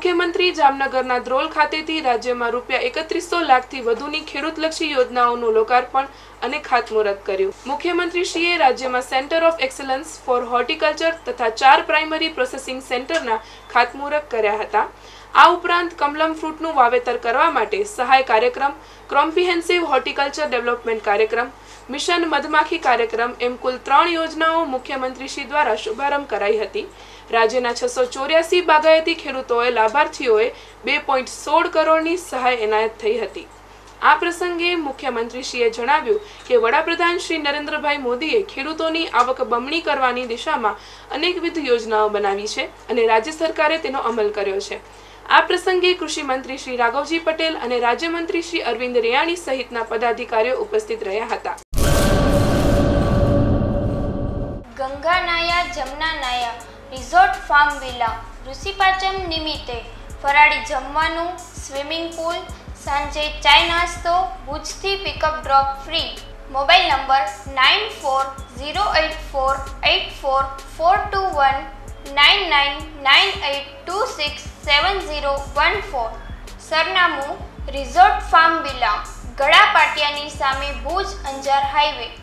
मुख्यमंत्री जामनगरना द्रोल खातेथी राज्यमां रूपिया 3100 लाखथी વધુની ખેડૂતલક્ષી યોજનાઓનું લોકાર્પણ અને ખાતમુહૂર્ત કર્યું. મુખ્યમંત્રીશ્રીએ રાજ્યમાં centre of excellence for horticulture તથા 4 પ્રાઇમરી પ્રોસેસિંગ સેન્ટરના ખાતમુહૂર્ત કર્યા હતા. આ ઉપરાંત કમલમ ફ્રૂટનું વાવેતર કરવા માટે સહાય કાર્યક્રમ, કોમ્પ્રિહેન્સિવ હોર્ટિકલ્ચર ડેવલપમેન્ટ કાર્યક્રમ, મિશન મધમાખી કાર્યક્રમ એમ કુલ 3 યોજનાઓ મુખ્યમંત્રીશ્રી દ્વારા શુભારંભ કરાઈ હતી. રાજ્યના 684 બાગાયતી ખેડૂતોએ લાભાર્થીઓએ 2.16 કરોડની સહાય એનાયત થઈ હતી. આ પ્રસંગે મુખ્યમંત્રીશ્રીએ જણાવ્યું કે વડાપ્રધાન શ્રી નરેન્દ્રભાઈ મોદીએ ખેડૂતોની આવક બમણી કરવાની દિશામાં અનેકવિધ યોજનાઓ બનાવી છે અને રાજ્ય સરકારે તેનો અમલ કર્યો છે. આ પ્રસંગે કૃષિ મંત્રી શ્રી રાઘવજી પટેલ અને રાજ્યમંત્રી શ્રી અરવિંદ રિયાણી સહિતના પદાધિકારીઓ ઉપસ્થિત રહ્યા હતા. ગંગા નાયા જમના નાયા resort farm villa Rishi Pancham નિમિત્તે ફરાળી જમવાનું, સ્વિમિંગ પૂલ, સાંજે ચાય નાસ્તો, ભુજથી pickup drop free. Mobile number 9408484421 9998267014. सरनामु रिसोर्ट फार्म विला गड़ा पाटियानी सामे भूज अंजार हाईवे.